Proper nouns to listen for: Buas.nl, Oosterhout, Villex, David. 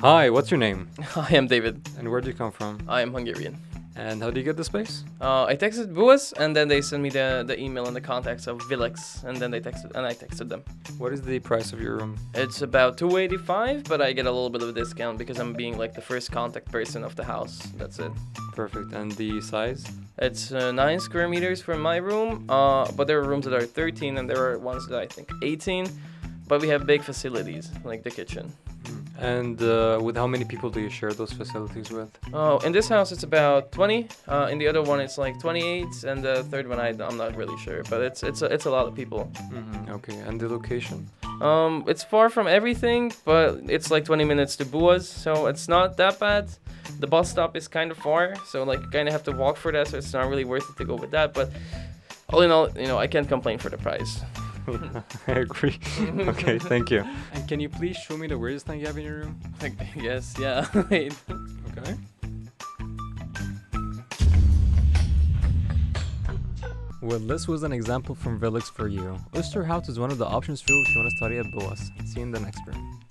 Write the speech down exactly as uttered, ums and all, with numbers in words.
Hi, what's your name? I am David. And where do you come from? I am Hungarian. And how do you get the space? Uh, I texted Buas, and then they sent me the, the email and the contacts of Villex, and then they texted, and I texted them. What is the price of your room? It's about two eighty-five, but I get a little bit of a discount because I'm being like the first contact person of the house. That's it. Perfect. And the size? It's uh, nine square meters for my room, uh, but there are rooms that are thirteen, and there are ones that I think eighteen, but we have big facilities like the kitchen. And uh, with how many people do you share those facilities with? Oh, in this house it's about twenty. Uh, in the other one it's like twenty-eight, and the third one I, I'm not really sure, but it's it's a, it's a lot of people. Mm-hmm. Okay, and the location? Um, it's far from everything, but it's like twenty minutes to Buas, so it's not that bad. The bus stop is kind of far, so like you kind of have to walk for that, so it's not really worth it to go with that. But all in all, you know, I can't complain for the price. I agree. Okay, thank you. And can you please show me the weirdest thing you have in your room? Like, yes, yeah. Wait. Okay. Well, this was an example from Villex for you. Oosterhout is one of the options for you if you want to study at Buas. See you in the next room.